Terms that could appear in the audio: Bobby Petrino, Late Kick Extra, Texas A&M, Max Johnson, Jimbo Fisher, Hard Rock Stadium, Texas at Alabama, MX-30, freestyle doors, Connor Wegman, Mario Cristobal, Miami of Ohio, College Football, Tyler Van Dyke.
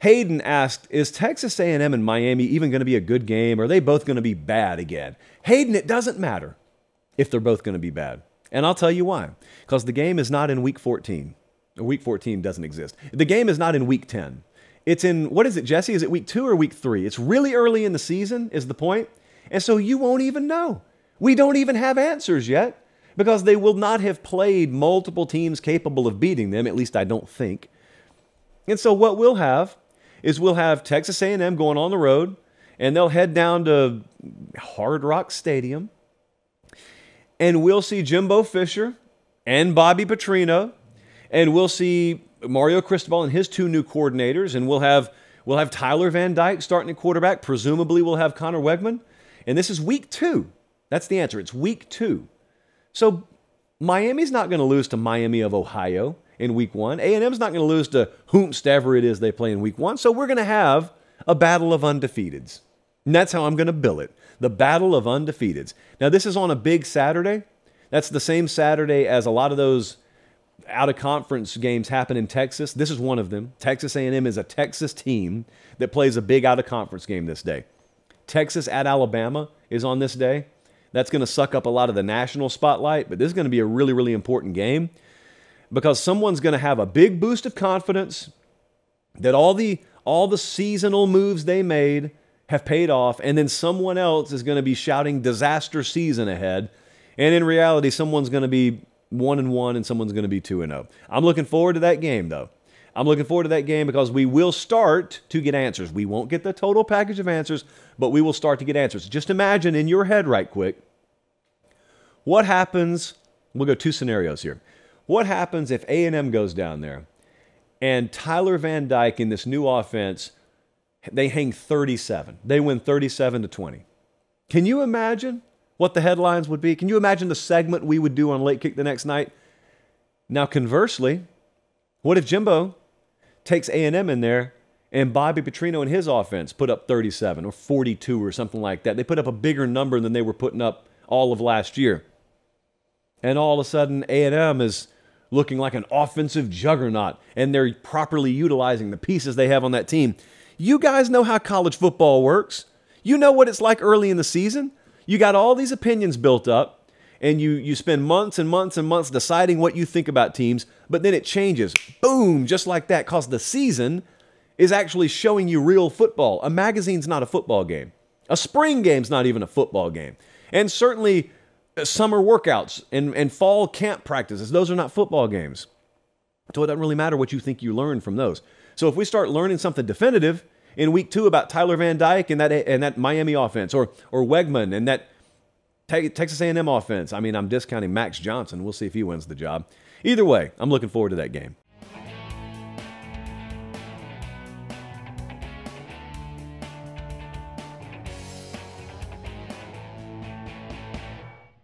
Hayden asked, is Texas A&M and Miami even going to be a good game? Or are they both going to be bad again? Hayden, it doesn't matter if they're both going to be bad. And I'll tell you why. Because the game is not in Week 14. Week 14 doesn't exist. The game is not in Week 10. It's in, what is it, Jesse? Is it Week 2 or Week 3? It's really early in the season is the point. And so you won't even know. We don't even have answers yet because they will not have played multiple teams capable of beating them, at least I don't think. And so what we'll have is we'll have Texas A&M going on the road, and they'll head down to Hard Rock Stadium, and we'll see Jimbo Fisher and Bobby Petrino, and we'll see Mario Cristobal and his two new coordinators, and we'll have Tyler Van Dyke starting at quarterback. Presumably we'll have Connor Wegman, and this is Week 2. That's the answer. It's Week 2. So Miami's not going to lose to Miami of Ohio in Week 1. A&M's not going to lose to whomstever it is they play in Week 1. So we're going to have a battle of undefeateds. And that's how I'm going to bill it. The battle of undefeateds. Now, this is on a big Saturday. That's the same Saturday as a lot of those out-of-conference games happen in Texas. This is one of them. Texas A&M is a Texas team that plays a big out-of-conference game this day. Texas at Alabama is on this day. That's going to suck up a lot of the national spotlight, but this is going to be a really, really important game because someone's going to have a big boost of confidence that all the seasonal moves they made have paid off, and then someone else is going to be shouting disaster season ahead, and in reality, someone's going to be 1-1 and someone's going to be 2-0. I'm looking forward to that game, though. I'm looking forward to that game because we will start to get answers. We won't get the total package of answers, but we will start to get answers. Just imagine in your head right quick, what happens? We'll go two scenarios here. What happens if A&M goes down there and Tyler Van Dyke in this new offense, they hang 37. They win 37-20. Can you imagine what the headlines would be? Can you imagine the segment we would do on Late Kick the next night? Now, conversely, what if Jimbo takes A&M in there and Bobby Petrino and his offense put up 37 or 42 or something like that? They put up a bigger number than they were putting up all of last year. And all of a sudden, A&M is looking like an offensive juggernaut, and they're properly utilizing the pieces they have on that team. You guys know how college football works. You know what it's like early in the season. You got all these opinions built up, and you spend months and months and months deciding what you think about teams, but then it changes. Boom, just like that, because the season is actually showing you real football. A magazine's not a football game. A spring game's not even a football game. And certainly summer workouts and fall camp practices, those are not football games. So it doesn't really matter what you think you learn from those. So if we start learning something definitive in Week 2 about Tyler Van Dyke and that Miami offense or Wegman and that Texas A&M offense, I mean, I'm discounting Max Johnson. We'll see if he wins the job. Either way, I'm looking forward to that game.